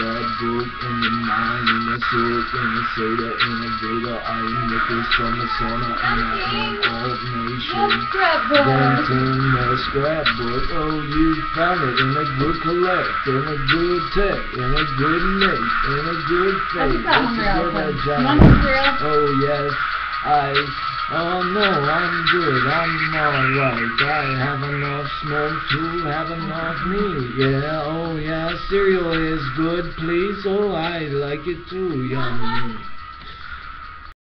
that dude in the mind, in the suit, in the soda, innovator. I am the first from the sauna, and I am all nation. Going to the scrapbook, oh, you found it in a good collect, in a good tech, in a good mix, in a good faith. Oh, yes, oh no, I'm good, I'm alright. I have enough smoke to have enough meat. Yeah, oh yeah, cereal is good, please. Oh, I like it too, yummy.